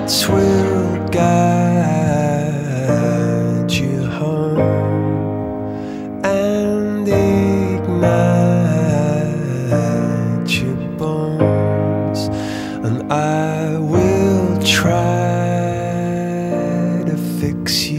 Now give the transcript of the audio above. lights will guide you home and ignite your bones, and I will try to fix you.